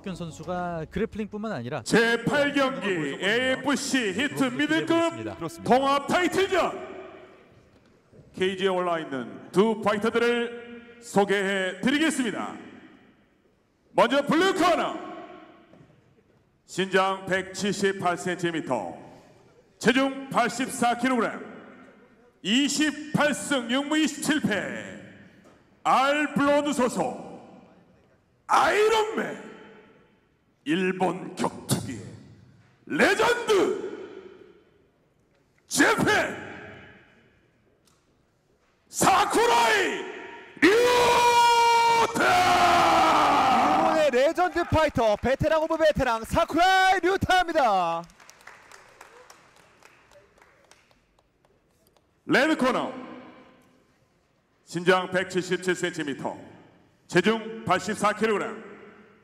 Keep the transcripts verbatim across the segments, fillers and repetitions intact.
고석현 선수가 그래플링뿐만 아니라 제팔 경기 에이에프씨 히트 미들급 동아 타이틀전 케이지에 올라있는 두 파이터들을 소개해드리겠습니다. 먼저 블루 코너, 신장 백칠십팔 센티미터, 체중 팔십사 킬로그램, 이십팔 승 육 무 이십칠 패, 알블러드 소속 아이론맨, 일본 격투기의 레전드 재팬 사쿠라이 류타! 일본의 레전드 파이터, 베테랑 오브 베테랑 사쿠라이 류타입니다. 레드 코너, 신장 백칠십칠 센티미터, 체중 팔십사 킬로그램,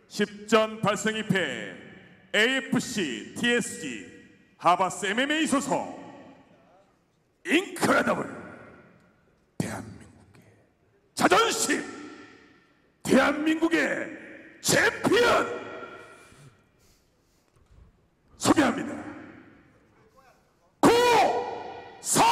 십 전 팔 승 이 패, 에이에프씨, 티에스지, 하바스 엠엠에이 소속 인크레더블, 대한민국의 자존심, 대한민국의 챔피언 소개합니다. 고석현!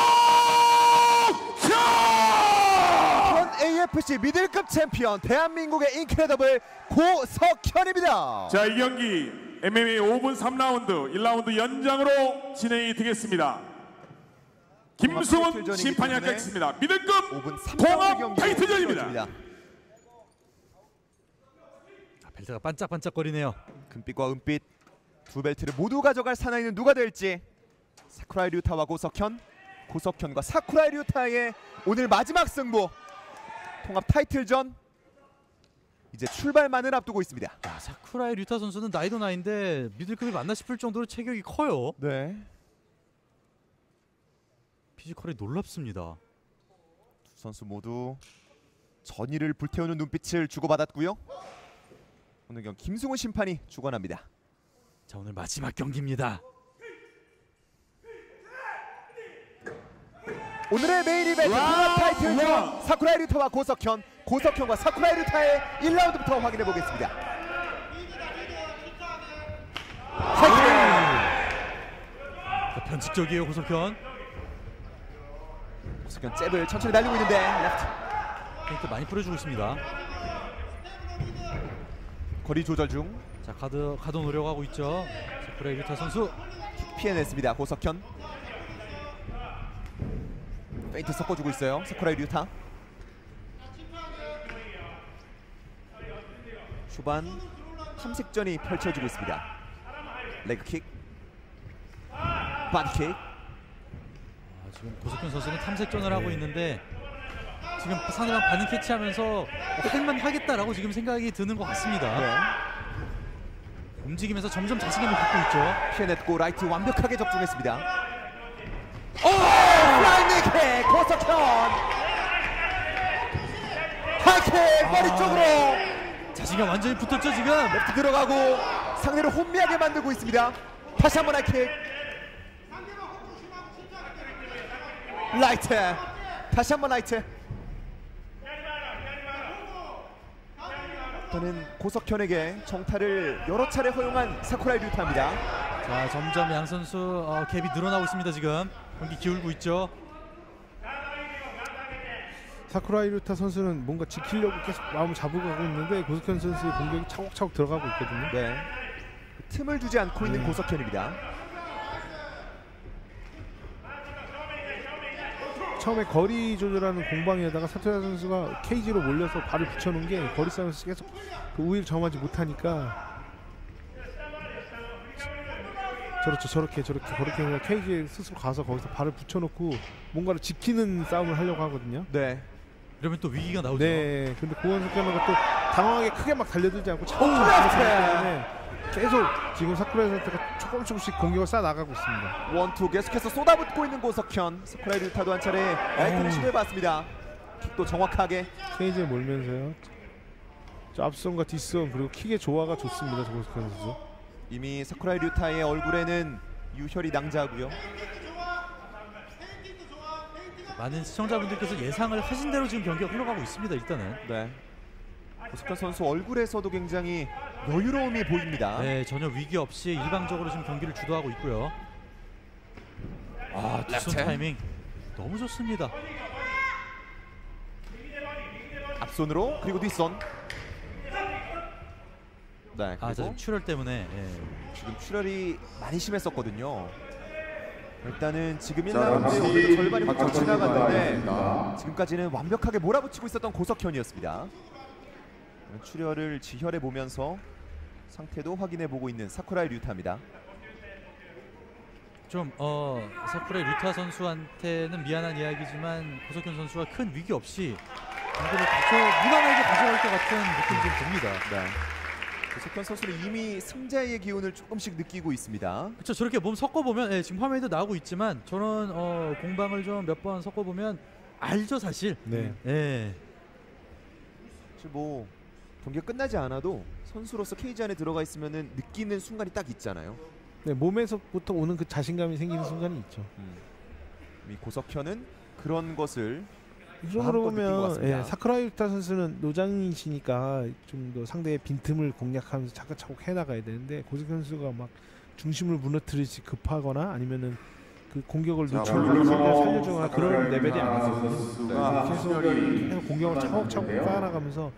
전 에이에프씨 미들급 챔피언 대한민국의 인크레더블 고석현입니다. 자, 이 경기 엠엠에이 오 분 삼 라운드 일 라운드 연장으로 진행이 되겠습니다. 김승훈 심판이 합격했습니다. 미들급 통합 타이틀전입니다. 벨트가 반짝반짝거리네요. 금빛과 은빛 두 벨트를 모두 가져갈 사나이는 누가 될지. 사쿠라이 류타와 고석현, 고석현과 사쿠라이 류타의 오늘 마지막 승부, 통합 타이틀전 이제 출발만을 앞두고 있습니다. 야, 사쿠라이 류타 선수는 나이도 나인데 미들급이 맞나 싶을 정도로 체격이 커요. 네. 피지컬이 놀랍습니다. 두 선수 모두 전의를 불태우는 눈빛을 주고받았고요. 오늘 경기 김승훈 심판이 주관합니다. 자, 오늘 마지막 경기입니다. 오늘의 메인 이벤트 통합 타이틀전 사쿠라이 류타와 고석현, 고석현과 사쿠라이 류타의 일 라운드부터 확인해 보겠습니다. 자, 변칙적이에요 고석현. 고석현 잽을 천천히 날리고 있는데 레프트 페인트 많이 뿌려주고 있습니다. 거리 조절 중. 자, 가드 가도 노력하고 있죠. 사쿠라이 류타 선수 피해냈습니다. 고석현 페인트 섞어주고 있어요. 사쿠라이 류타 초반 탐색전이 펼쳐지고 있습니다. 레그킥, 바디킥. 지금 고석현 선수는 탐색전을 네. 하고 있는데 지금 상대방 반응 캐치하면서 할만 하겠다라고 지금 생각이 드는 것 같습니다. 네. 움직이면서 점점 자신감을 갖고 있죠. 피해냈고 라이트 완벽하게 적중했습니다. 오! 플라잉 킥! 고석현! 하이킥! 머리 쪽으로! 자신감 완전히 붙었죠 지금? 레프트 들어가고 상대를 혼미하게 만들고 있습니다. 다시 한번 하이킥! 라이트! 다시 한번 라이트! 저는 고석현에게 정타를 여러 차례 허용한 사쿠라이 류타입니다. 자, 점점 양 선수 어, 갭이 늘어나고 있습니다 지금. 경기 기울고 있죠. 사쿠라이 류타 선수는 뭔가 지키려고 계속 마음을 잡고 가고 있는데 고석현 선수의 공격이 차곡차곡 들어가고 있거든요. 네. 틈을 주지 않고 있는 네. 고석현입니다. 처음에 거리 조절하는 공방에다가 사쿠라이 선수가 케이지로 몰려서 발을 붙여놓은 게 거리 싸움에서 계속 그 우위를 점하지 못하니까 저렇죠, 저렇게 저렇게 저렇게 그냥 케이지에 스스로 가서 거기서 발을 붙여놓고 뭔가를 지키는 싸움을 하려고 하거든요. 네. 이러면 또 위기가 나오죠. 네. 근데 고원석 선수가 또 당황하게 크게 막 달려들지 않고 차분하게 계속 지금 사쿠라이 선수가 조금 조금씩 공격을 쌓아 나가고 있습니다. 원투 계속해서 쏟아붓고 있는 고석현. 사쿠라이 류타도 한 차례 라이트를 시도해봤습니다. 킥도 정확하게 케이지에 몰면서요. 저 앞손과 뒷손 그리고 킥의 조화가 좋습니다. 저 고석현 선수 이미 사쿠라이 류타의 얼굴에는 유혈이 낭자하고요. 많은 시청자분들께서 예상을 하신 대로 지금 경기가 흘러가고 있습니다. 일단은 네. 오스카 선수 얼굴에서도 굉장히 여유로움이 보입니다. 네, 전혀 위기 없이 일방적으로 지금 경기를 주도하고 있고요. 아, 뒷손 타이밍 너무 좋습니다. 앞손으로 그리고 뒷손. 네, 아, 지금 출혈 때문에 예. 지금 출혈이 많이 심했었거든요. 일단은 지금 일 라운드 절반이 훌쩍 지나갔는데 지금까지는 완벽하게 몰아붙이고 있었던 고석현이었습니다. 출혈을 지혈해 보면서 상태도 확인해 보고 있는 사쿠라이 류타입니다. 좀 어, 사쿠라이 류타 선수한테는 미안한 이야기지만 고석현 선수가 큰 위기 없이 경기를 가져 무난하게 가져갈 것 같은 느낌이 좀 듭니다. 네. 고석현 선수는 이미 승자의 기운을 조금씩 느끼고 있습니다. 그렇죠. 저렇게 몸 섞어보면 예, 지금 화면에도 나오고 있지만 저는 어, 공방을 좀 몇 번 섞어보면 알죠 사실. 네. 예. 사실 뭐 경기가 끝나지 않아도 선수로서 케이지 안에 들어가 있으면은 느끼는 순간이 딱 있잖아요. 네, 몸에서부터 오는 그 자신감이 생기는 순간이 있죠. 음. 이 고석현은 그런 것을 이쪽으로 보면 예, 사쿠라이 류타 선수는 노장이시니까 좀 더 상대의 빈틈을 공략하면서 차곡차곡 해나가야 되는데 고석현 선수가 막 중심을 무너뜨리지 급하거나 아니면은 그 공격을 늦추는 살려주거나 그런 레벨이 아니거든요. 계속 공격을 차곡차곡 쌓아나가면서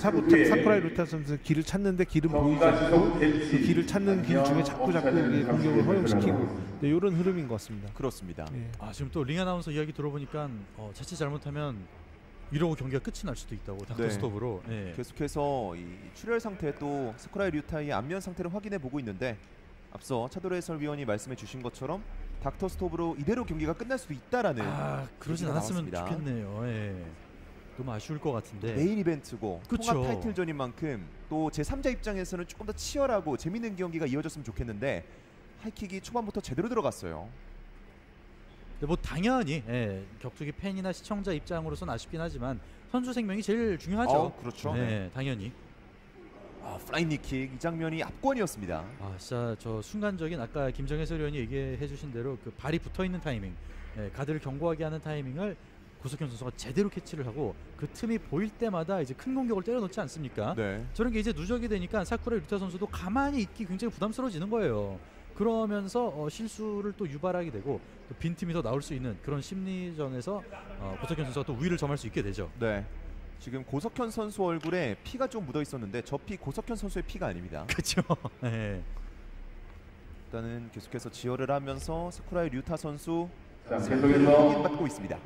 사쿠라이 류타 선수는 길을 찾는데 길은 보이지 않고 그 길을 찾는 길 중에 자꾸 자꾸 공격을 허용시키고 네, 이런 흐름인 것 같습니다. 그렇습니다. 예. 아 지금 또 링 아나운서 이야기 들어보니까 어, 자칫 잘못하면 이러고 경기가 끝이 날 수도 있다고 닥터 네. 스톱으로 예. 계속해서 이 출혈 상태 또 사쿠라이 류타의 안면 상태를 확인해 보고 있는데 앞서 차도래 해설위원이 말씀해 주신 것처럼 닥터 스톱으로 이대로 경기가 끝날 수도 있다라는 아 그러진 않았으면 나왔습니다. 좋겠네요. 예. 너무 아쉬울 것 같은데 메인 이벤트고 그쵸. 통합 타이틀전인 만큼 또 제삼자 입장에서는 조금 더 치열하고 재밌는 경기가 이어졌으면 좋겠는데 하이킥이 초반부터 제대로 들어갔어요. 네, 뭐 당연히 예, 격투기 팬이나 시청자 입장으로선 아쉽긴 하지만 선수 생명이 제일 중요하죠. 어, 그렇죠. 네, 네. 당연히 아, 플라잉 니킥 이 장면이 압권이었습니다. 아 진짜 저 순간적인 아까 김정혜 해설위원이 얘기해 주신 대로 그 발이 붙어있는 타이밍 예, 가드를 경고하게 하는 타이밍을 고석현 선수가 제대로 캐치를 하고 그 틈이 보일 때마다 이제 큰 공격을 때려놓지 않습니까? 네. 저런 게 이제 누적이 되니까 사쿠라이 류타 선수도 가만히 있기 굉장히 부담스러워지는 거예요. 그러면서 어, 실수를 또 유발하게 되고 또 빈틈이 더 나올 수 있는 그런 심리전에서 어, 고석현 선수가 또 우위를 점할 수 있게 되죠. 네. 지금 고석현 선수 얼굴에 피가 좀 묻어 있었는데 저 피 고석현 선수의 피가 아닙니다. 그렇죠. 네. 일단은 계속해서 지혈을 하면서 사쿠라이 류타 선수 생명을 확인받고 있니다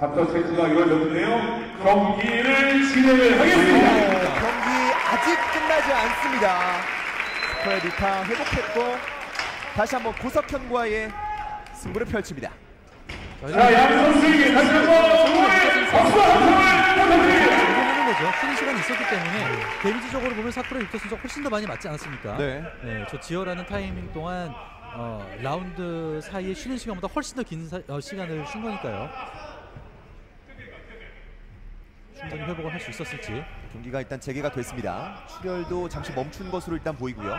닥터 체크가 이루어졌는데요. 경기를 진행을 하겠습니다. 네, 경기 아직 끝나지 않습니다. 사쿠라이 류타 회복했고 다시 한번 고석현과의 승부를 펼칩니다. 자, 양 선수에게 다시 한번 박수와 함성을 부탁드립니다. 거죠. 쉬는 시간이 있었기 때문에 데미지적으로 보면 사쿠라이 류타 선수가 훨씬 더 많이 맞지 않았습니까? 네. 네, 저 지혈하는 타이밍 동안 어, 라운드 사이에 쉬는 시간보다 훨씬 더 긴 어, 시간을 쉰 거니까요. 충분히 회복을 할 수 있었을지 경기가 일단 재개가 됐습니다. 출혈도 잠시 멈춘 것으로 일단 보이고요.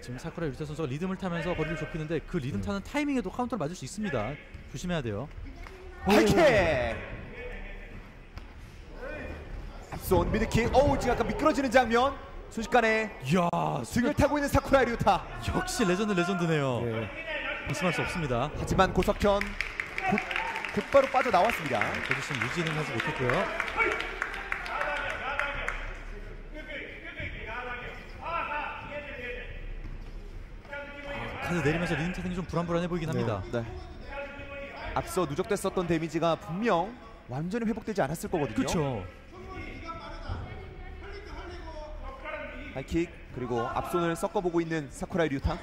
지금 사쿠라이 류타 선수가 리듬을 타면서 거리를 좁히는데 그 리듬 타는 타이밍에도 카운터를 맞을 수 있습니다. 조심해야 돼요. 하이킥! 앞손 미드킥. 어우 지금 약간 미끄러지는 장면. 순식간에 이야 등을 타고 있는 사쿠라이 류타. 역시 레전드 레전드네요. 네. 의심할 수 없습니다. 하지만 고석현 곧 곧바로 빠져나왔습니다. 포지션 유지는 하지 못했고요. 아, 카드 내리면서 리듬 타는 게 좀 불안불안해 보이긴 네. 합니다. 네. 앞서 누적됐었던 데미지가 분명 완전히 회복되지 않았을 거거든요. 그렇죠. 하이킥 그리고 앞손을 섞어보고 있는 사쿠라이 류타.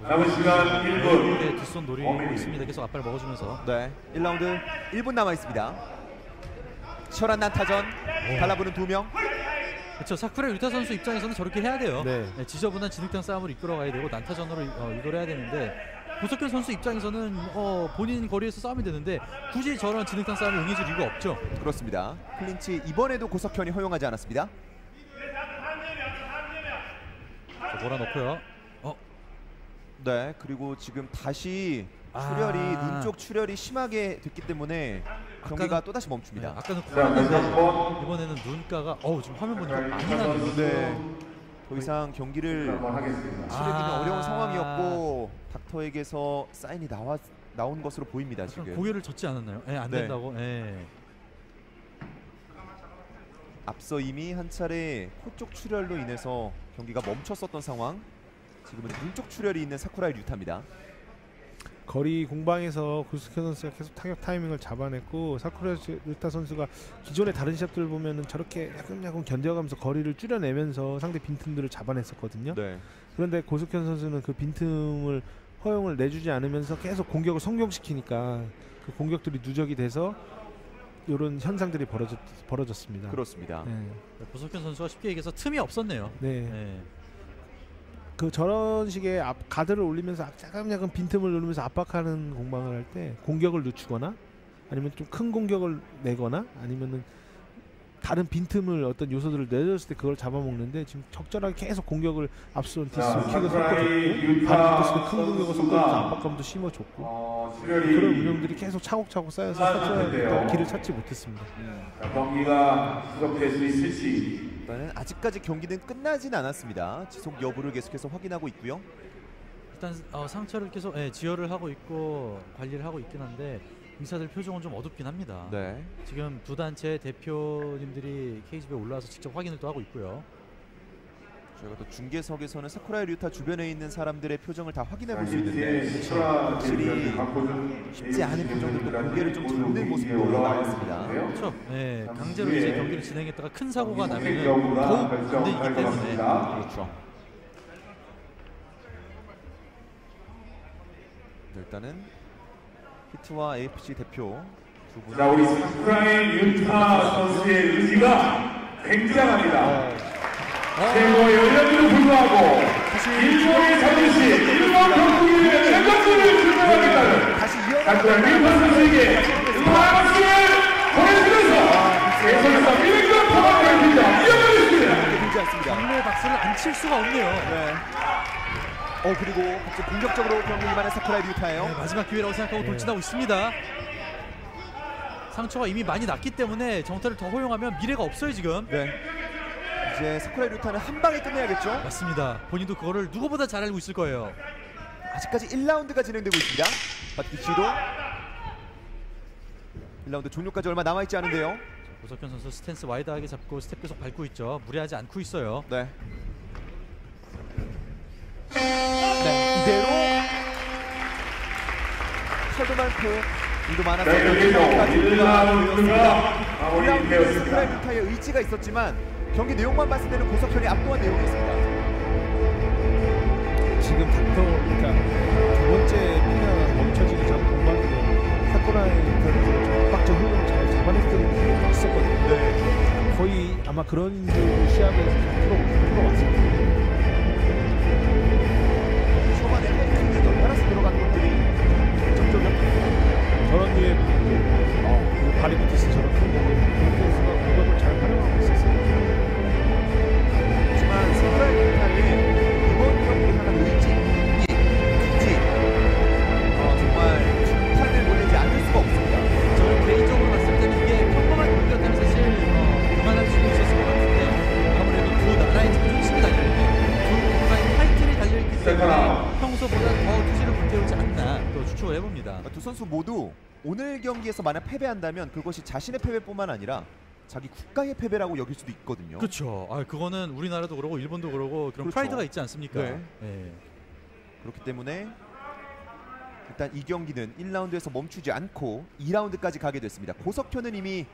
남은 시간 일 분. 네, 뒷손 노리고 어, 있습니다. 계속 앞발 먹어주면서. 네, 일 라운드 일 분 남아 있습니다. 치열한 난타전. 오. 달라붙는 두 명. 그렇죠. 사쿠라이 류타 선수 입장에서는 저렇게 해야 돼요. 네. 네, 지저분한 진흙탕 싸움을 이끌어가야 되고 난타전으로 어, 이끌어야 되는데 고석현 선수 입장에서는 어, 본인 거리에서 싸움이 되는데 굳이 저런 진흙탕 싸움을 응해줄 이유가 없죠. 그렇습니다. 클린치 이번에도 고석현이 허용하지 않았습니다. 자, 몰아넣고요. 어. 네, 그리고 지금 다시 출혈이, 아 눈 쪽 출혈이 심하게 됐기 때문에 경기가 또다시 멈춥니다. 네, 아까는 코였는데 이번에는 눈가가 어우 지금 화면 보니까 많이 나는데 더 이상 경기를 치르기는 아 어려운 상황이었고 닥터에게서 사인이 나와, 나온 것으로 보입니다. 지금 고개를 젓지 않았나요? 예, 안 된다고. 네. 예. 앞서 이미 한 차례 코 쪽 출혈로 인해서 경기가 멈췄었던 상황. 지금은 눈 쪽 출혈이 있는 사쿠라이 류타입니다. 거리 공방에서 구스케 선수가 계속 타격 타이밍을 잡아냈고 사쿠라이 류타 선수가 기존의 다른 시합들을 보면은 저렇게 야금야금 견뎌가면서 거리를 줄여내면서 상대 빈틈들을 잡아냈었거든요. 네. 그런데 고스케 선수는 그 빈틈을 허용을 내주지 않으면서 계속 공격을 성공시키니까 그 공격들이 누적이 돼서 이런 현상들이 벌어졌, 벌어졌습니다. 그렇습니다. 네. 고석현 선수가 쉽게 얘기해서 틈이 없었네요. 네. 네. 그 저런 식의 앞, 가드를 올리면서 약간 빈틈을 누르면서 압박하는 공방을 할 때 공격을 늦추거나 아니면 좀 큰 공격을 내거나 아니면은 다른 빈틈을 어떤 요소들을 내줬을 때 그걸 잡아먹는데 지금 적절하게 계속 공격을 앞선 디스로 킥을 섞어줬고 다른 디스로 큰 공격을 섞어줘서 압박감도 심어줬고 어, 그런 운영들이 계속 차곡차곡 쌓여서 사쿠라의 길을 찾지 못했습니다. 자, 경기가 지속될 수 있을지 일단은 아직까지 경기는 끝나진 않았습니다. 지속 여부를 계속해서 확인하고 있고요. 일단 어, 상처를 계속 예, 지혈을 하고 있고 관리를 하고 있긴 한데 의사들 표정은 좀 어둡긴 합니다. 네. 지금 두 단체 대표님들이 케이지비에 올라와서 직접 확인을 또 하고 있고요. 저희가 또 중계석에서는 사쿠라이 류타 주변에 있는 사람들의 표정을 다 확인해 볼 수 있는데 확실히 쉽지 않은 표정들도 공개를 좀 잡는 모습으로 나왔습니다. 그렇죠. 네, 강제로 이제 경기를 진행했다가 큰 사고가 나면 더욱 안 되기 때문에 그렇죠. 일단은 히트와 에이에프씨 대표 두 분. 자, 우리 사쿠라이 류타 선수의 의지가 굉장합니다. 네. 어? 최고의 연령에도 불구하고 일본의 자존심, 일본 경기의 챔피언을 증명하겠다는 사쿠라이 류타 선수에게 박수를 보내주면서 대선에서 일 점 포함을 듭니다. 이어버렸습니다. 경례 박수를 안 칠 수가 없네요. 네. 어 그리고 갑자기 공격적으로 경기 이만한 사쿠라이 류타예요. 네, 마지막 기회라고 생각하고 네. 돌진하고 있습니다. 상처가 이미 많이 났기 때문에 정타를 더 허용하면 미래가 없어요 지금. 네. 이제 사쿠라이 류타는 한 방에 끝내야겠죠. 맞습니다. 본인도 그거를 누구보다 잘 알고 있을 거예요. 아직까지 일 라운드가 진행되고 있습니다. 바티치도 일 라운드 종료까지 얼마 남아있지 않은데요. 고석현 선수 스탠스 와이드하게 잡고 스텝 계속 밟고 있죠. 무리하지 않고 있어요. 네. 네, 이대로 차도 많고 일도 많아서 경기까지 올라왔습니다. 일 라운드에 사쿠라이 류타의 의지가 있었지만 경기 내용만 봤을 때는 고석현이 압도한 내용이 있습니다. 지금 닥터 그러니까 두 번째 피가 멈춰지기 전 공방에서 사쿠라이 류타는 압박적 흐름을 잘 잡아냈을 때는 있었거든요. 네. 거의 아마 그런 시합에서 풀어왔을 거예요. 따라서 들어간 것들이 점점 저런 뒤에 어, 그 바리부티스 저런 큰 공을 공격수가 공격을 잘 활용하고 있었어요. 하지만 사쿠라이 류타는 이번 경기 하나 의지, 기지 어, 정말 중탄을 보내지 않을 수가 없습니다. 저는 개인적으로 봤을 때는 이게 평범한 경기였다면 사실 어, 그만할 수 있었을 것 같은데 아무래도 두 나라의 자존심이 달려있고 두 나라의 파이팅이 달려있기 때문에 평소보다 더 투지를 불태우지 않나 또 추측을 해봅니다. 두 선수 모두 오늘 경기에서 만약 패배한다면 그것이 자신의 패배뿐만 아니라 자기 국가의 패배라고 여길 수도 있거든요. 그렇죠. 아, 그거는 우리나라도 그러고 일본도 그러고 그런 그렇죠. 프라이드가 있지 않습니까? 네. 네. 그렇기 때문에 일단 이 경기는 일 라운드에서 멈추지 않고 이 라운드까지 가게 됐습니다. 고석현은 이미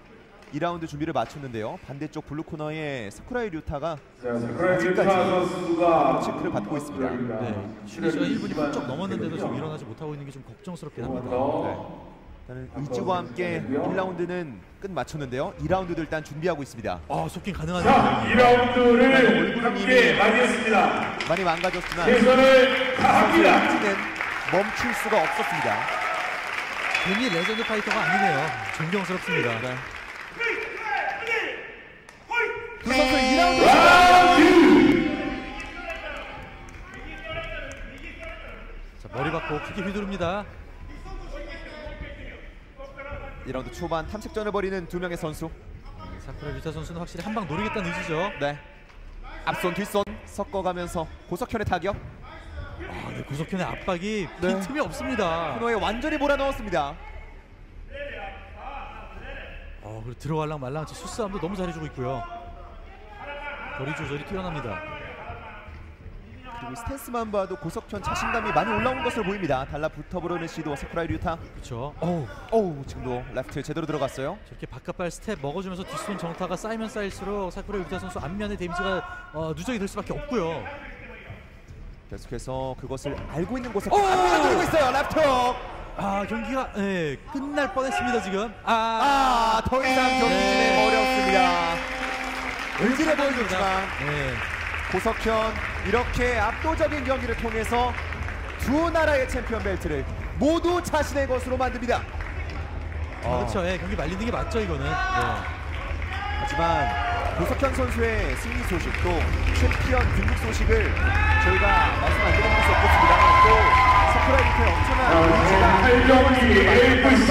이 라운드 준비를 마쳤는데요. 반대쪽 블루 코너에 사쿠라이 류타가 아직까지 체크를 받고 있습니다. 네. 시간이 일 분이 훌쩍 넘었는데도 지금 일어나지 못하고 있는 게 좀 걱정스럽긴 합니다. 네. 의지와 함께 일 라운드는 끝 마쳤는데요. 이 라운드도 일단 준비하고 있습니다. 아, 속긴 가능하네요. 이 라운드를 함께 맞이했습니다. 많이 망가졌지만 최선을 다합니다. 멈출 수가 없었습니다. 괜히 레전드 파이터가 아니네요. 존경스럽습니다. 네. 두 선수 이 라운드 자, 머리 받고 크게 휘두릅니다. 이 라운드 초반 탐색전을 벌이는 두 명의 선수. 네, 사쿠라 유타 선수는 확실히 한 방 노리겠다는 의지죠. 네. 앞손 뒷손 섞어가면서 고석현의 타격. 아, 네, 고석현의 압박이 빈 네. 틈이 없습니다. 쿠노에 완전히 몰아넣었습니다. 어, 그리고 들어갈랑 말랑 수싸움도 너무 잘해주고 있고요. 거리 조절이 뛰어납니다. 그리고 스탠스만 봐도 고석현 자신감이 많이 올라온 것을 보입니다. 달라붙어 보려는 시도 사쿠라이 류타. 그렇죠. 어우, 어우, 지금도 레프트 제대로 들어갔어요. 저렇게 바깥발 스텝 먹어주면서 뒷손 정타가 쌓이면 쌓일수록 사쿠라이 류타 선수 앞면의 데미지가 어, 누적이 될 수밖에 없고요. 계속해서 그것을 알고 있는 고석현 앞면을 노리고 있어요. 레프트. 아, 경기가 예, 끝날 뻔했습니다 지금. 아, 더 이상 경기는 어렵습니다. 의지를 보여줬지만 네. 고석현 이렇게 압도적인 경기를 통해서 두 나라의 챔피언 벨트를 모두 자신의 것으로 만듭니다. 아, 그렇죠. 예, 경기 말리는 게 맞죠 이거는. 네. 하지만 고석현 선수의 승리 소식도 챔피언 등극 소식을 저희가 말씀 안 드릴 수 없겠습니다만 또 사쿠라 유타의 엄청난 의지가 에이에프씨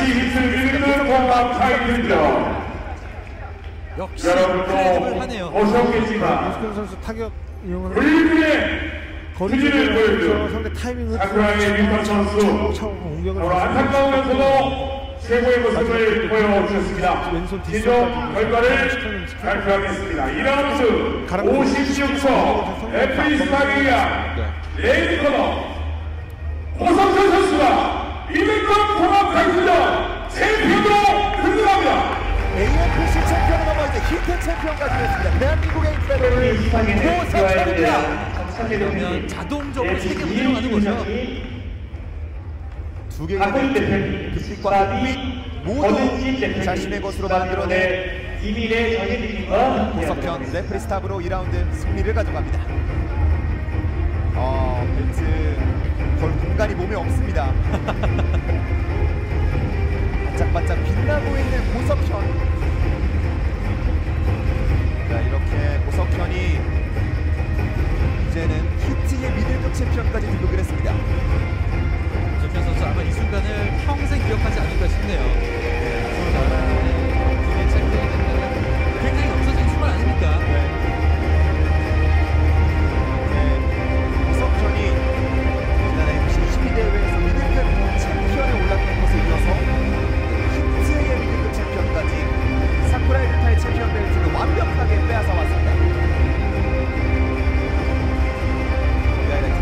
역시 클랩을 하네요. 고석현 선수 타격 이용을 거리를 보여주면서 상대 타이밍을 차곡차곡 공격을 안타까우면서도 최고의 모습을 보여주셨습니다. 최종 결과를 발표하겠습니다. 이 라운드 오십육 초 에프씨 스타에 의한 레이드 코너 고석현 선수가 이백만 통합 강수전 챔피언으로 등극합니다. 에이에프씨 챔피언을 넘어갈 때 히트 챔피언까지 됐습니다. 대한민국의 인프레더는 고석현입니다. 자동적으로 세계 무대로 가는 거죠. 두 개의 대표과 모두 자신의 것으로 만들어낸 이민의 정해드림과 고석현 레프리 스탑으로 이 라운드 승리를 가져갑니다. 어, 벤츠 걸 공간이 몸에 없습니다. 반짝반짝 빛나고 있는 고석현. 자, 이렇게 고석현이 이제는 히트의 미들급 챔피언까지 등극을 했습니다. 선수 아마 이 순간을 평생 기억하지 않을까 싶네요. 네, 챔피언 굉장히 감사적인 순간 아닙니까? 고석현이 지난해 이십이 대 대회에서 미들급 챔피언에 올랐던 것에 이어서 히트의 미들급 챔피언까지 사쿠라 유타의 챔피언 벨트를 완벽하게 빼앗아 왔습니다.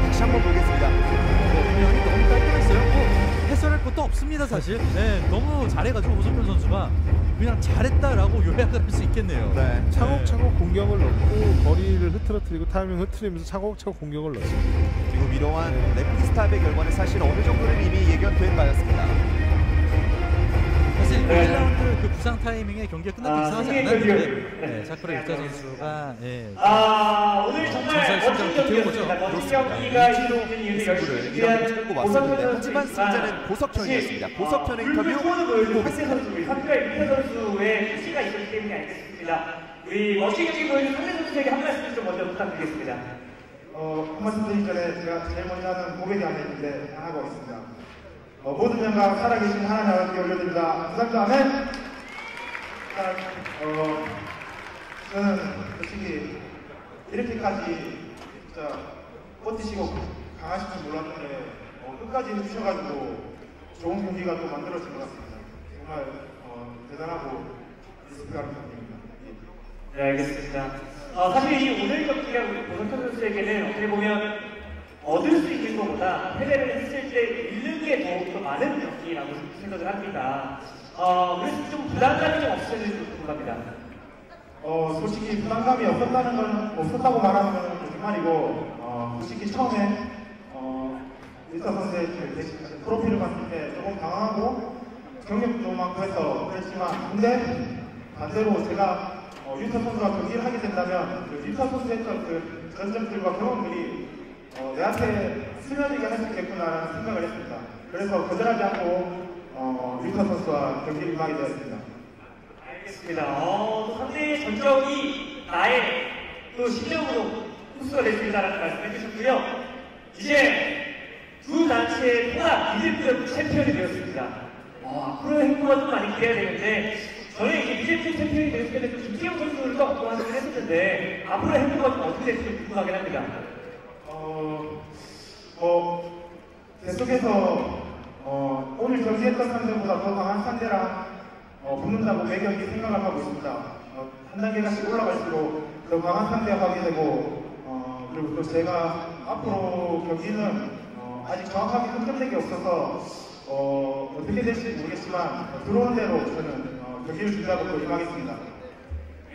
다시 한번 보겠습니다. 너무 깔끔했어요. 뭐 해설할 것도 없습니다 사실. 네, 너무 잘해가지고 고석현 선수가 그냥 잘했다라고 요약을 할 수 있겠네요. 네, 차곡차곡 네. 공격을 넣고 거리를 흐트러뜨리고 타이밍 흐트리면서 차곡차곡 공격을 넣습니다. 그리고 이러한 네. 레프리스탑의 결과는 사실 어느 정도는 이미 예견된 바였습니다. 사실 일 라운드 그 부상 타이밍에 경기가 끝났기 아, 이상하지 않았는데 네, 사쿠라 유타 선수가 네, 아, 오늘 정말 멋진 경기였습니다. 멋진 경기가 이루어진 이유는 열심히 뛰어난 고석현. 하지만 승자는 고석현이었습니다. 고석현의 인터뷰 보고 있습니다. 사쿠라 유타 선수의 가치가 있기 때문에 알겠습니다. 우리 멋진 경기 보여준 상대 선수에게 한 말씀 좀 먼저 부탁드리겠습니다. 어, 한 말씀 드리기 전에 제가 제일 먼저 하는 고백이 하나 있는데 안 하고 있습니다. 어, 모든 영광 살아계신 하나님 아버지께 올려드립니다. 감사합니다. 아멘! 어, 저는 솔직히 이렇게까지 진짜 버티시고 강하실 줄 몰랐는데 어, 끝까지 해주셔가지고 좋은 경기가 또 만들어진 것 같습니다. 정말 어, 대단하고 리스펙하는 경기입니다. 예. 네, 알겠습니다. 어, 사실 이 오늘 경기가 우리 고석현 선수에게는 어떻게 보면 얻을 수 있는 것보다 패배를 했을 때 잃는 게 더욱더 많은 경기라고 생각을 합니다. 어, 그래서 좀 부담감이 좀 없으셨는지 궁금합니다. 어, 솔직히 부담감이 없었다는 건 없었다고 말하면 거짓말이고, 어, 솔직히 처음에 어, 일타 선수의 프로필을 봤을 때 조금 당황하고 경력도 많고 해서 그랬지만, 근데 반대로 제가 어, 유타 선수와 경기를 하게 된다면 그 유타 선수의 했던 그 전점들과 경험들이 어, 내한테 스며들게 할 수 있겠구나라는 생각을 했습니다. 그래서 거절하지 않고 어, 유타 선수와 경기를 하게 되었습니다. 알겠습니다. 어, 상대의 전적이 나의 또 실력으로 흡수가 될 수 있다는 말씀해 주셨고요. 이제 두 단체의 통합 미들급 챔피언이 되었습니다. 어, 어, 앞으로의 행보가 좀 많이 기대해야 되는데, 저는 이제 비제이 챔피언이 되었을 때도 김태형 선수를 또 걱정하긴 했었는데, 앞으로의 행보가 좀 어떻게 될지 궁금하긴 합니다. 어, 뭐, 계속해서, 어, 오늘 경기했던 상대보다 더 강한 상대랑, 어, 붙는다고 매 경기 생각을 하고 있습니다. 어, 한 단계씩 올라갈수록 더 강한 상대가 하게 되고, 어, 그리고 또 제가 앞으로 경기는, 어, 아직 정확하게 선정된 게 없어서, 어, 어떻게 될지 모르겠지만 어, 들어온 대로 저는 어, 경기를 준비하고 또 임하겠습니다.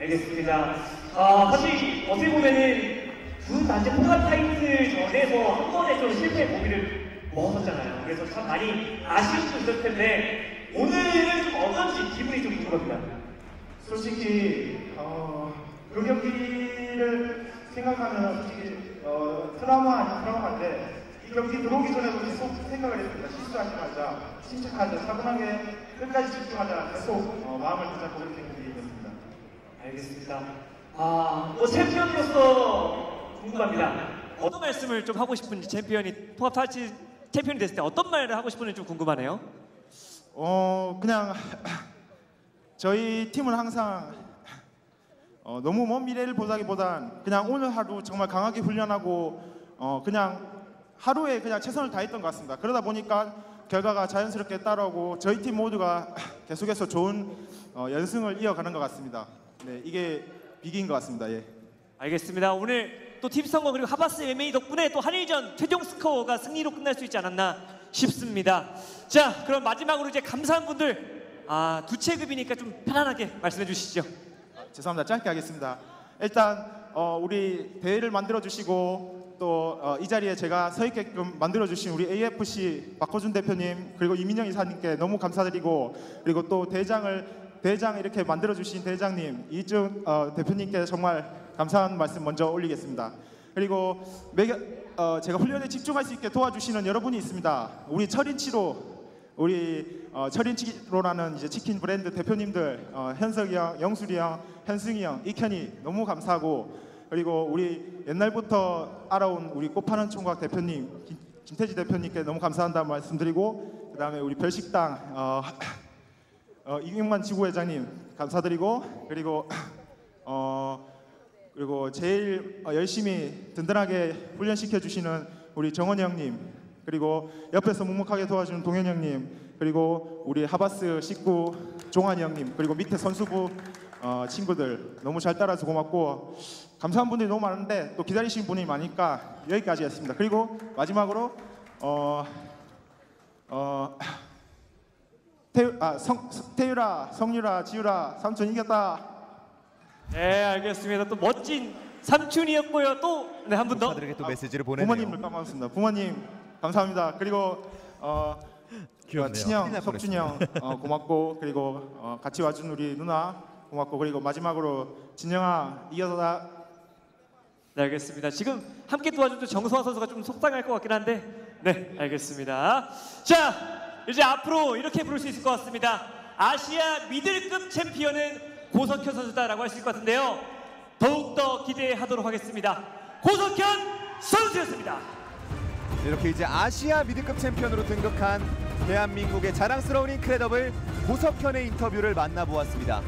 알겠습니다. 아, 사실 어떻게 보면은 두 단체 포괄 타이틀 전에서 한 번에 좀 실패 고비를 모았었잖아요. 그래서 참 많이 아쉬울 수도 있을 텐데 오늘은 어떤지 기분이 좀 좋습니다. 솔직히 어, 그 경기를 생각하면 솔직히 어, 트라우마 아닌 트라우마인데 이 경기 들어오기 전에도 계속 생각을 했습니다. 실수하지 말자, 침착하자, 차분하게 끝까지 집중하자, 계속 어, 마음을 붙잡고 그렇게 얘기했습니다. 알겠습니다. 아, 또 챔피언으로서 궁금합니다. 어떤 말씀을 좀 하고 싶은지, 챔피언이 포합 탈취 챔피언이 됐을 때 어떤 말을 하고 싶은지 좀 궁금하네요. 어, 그냥 저희 팀은 항상 어, 너무 먼 미래를 보다기보단 그냥 오늘 하루 정말 강하게 훈련하고 어, 그냥 하루에 그냥 최선을 다했던 것 같습니다. 그러다 보니까 결과가 자연스럽게 따라오고 저희 팀 모두가 계속해서 좋은 어, 연승을 이어가는 것 같습니다. 네, 이게 비기인 것 같습니다. 예. 알겠습니다. 오늘 또 팀 성공 그리고 하바스 엠에이 덕분에 또 한일전 최종 스코어가 승리로 끝날 수 있지 않았나 싶습니다. 자, 그럼 마지막으로 이제 감사한 분들 아, 두 체급이니까 좀 편안하게 말씀해 주시죠. 아, 죄송합니다. 짧게 하겠습니다. 일단 어, 우리 대회를 만들어 주시고 또 이 어, 자리에 제가 서 있게끔 만들어주신 우리 에이에프씨 박호준 대표님 그리고 이민영 이사님께 너무 감사드리고 그리고 또 대장을 대장 이렇게 만들어주신 대장님 이중 어, 대표님께 정말 감사한 말씀 먼저 올리겠습니다. 그리고 매겨, 어, 제가 훈련에 집중할 수 있게 도와주시는 여러분이 있습니다. 우리 철인치로 우리 어, 철인치로라는 이제 치킨 브랜드 대표님들 어, 현석이 형, 영술이 형, 현승이 형, 익현이 너무 감사하고 그리고 우리 옛날부터 알아온 우리 꽃파는 총각 대표님 김, 김태지 대표님께 너무 감사한다는 말씀드리고 그 다음에 우리 별식당 어, 어, 이경만 지구회장님 감사드리고 그리고 어, 그리고 제일 열심히 든든하게 훈련시켜 주시는 우리 정원이 형님 그리고 옆에서 묵묵하게 도와주는 동현이 형님 그리고 우리 하바스 식구 종환이 형님 그리고 밑에 선수부 어, 친구들 너무 잘 따라서 고맙고 감사한 분들이 너무 많은데 또 기다리신 분이 많으니까 여기까지 했습니다. 그리고 마지막으로 어, 어, 태유, 아, 성, 태유라, 성유라, 지유라 삼촌 이겼다. 네, 알겠습니다. 또 멋진 삼촌이었고요. 또 네, 한 분 더 또 메시지를 보내네요. 부모님 물감 받았습니다. 부모님 감사합니다. 그리고 어, 어, 친형, 석준이 형 어, 고맙고 그리고 어, 같이 와준 우리 누나 고맙고 그리고 마지막으로 진영아 이겨서다. 네, 알겠습니다. 지금 함께 도와준 정성환 선수가 좀 속상할 것 같긴 한데 네, 알겠습니다. 자, 이제 앞으로 이렇게 부를 수 있을 것 같습니다. 아시아 미들급 챔피언은 고석현 선수다라고 할 수 있을 것 같은데요. 더욱더 기대하도록 하겠습니다. 고석현 선수였습니다. 이렇게 이제 아시아 미들급 챔피언으로 등극한 대한민국의 자랑스러운 인크레더블 고석현의 인터뷰를 만나보았습니다.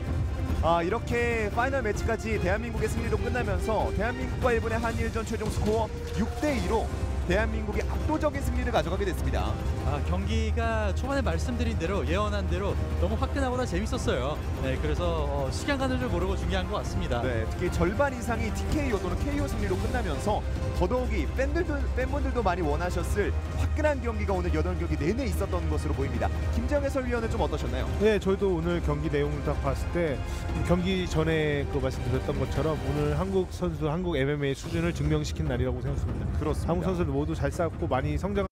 아, 이렇게 파이널 매치까지 대한민국의 승리로 끝나면서 대한민국과 일본의 한일전 최종 스코어 육 대 이로 대한민국이 압도적인 승리를 가져가게 됐습니다. 아, 경기가 초반에 말씀드린 대로 예언한 대로 너무 화끈하거나 재밌었어요. 네, 그래서 어, 시간 가는 줄 모르고 중요한 것 같습니다. 네, 특히 절반 이상이 디케이오 또는 케이오 승리로 끝나면서 더더욱이 팬들도, 팬분들도 많이 원하셨을 화끈한 경기가 오늘 여덟 경기 내내 있었던 것으로 보입니다. 김재영 해설위원은 좀 어떠셨나요? 네, 저희도 오늘 경기 내용을 딱 봤을 때 경기 전에 그 말씀드렸던 것처럼 오늘 한국 선수, 한국 엠엠에이 수준을 증명시킨 날이라고 생각합니다. 그렇습니다. 한국 선수들 모두 잘 쌓고 많이 성장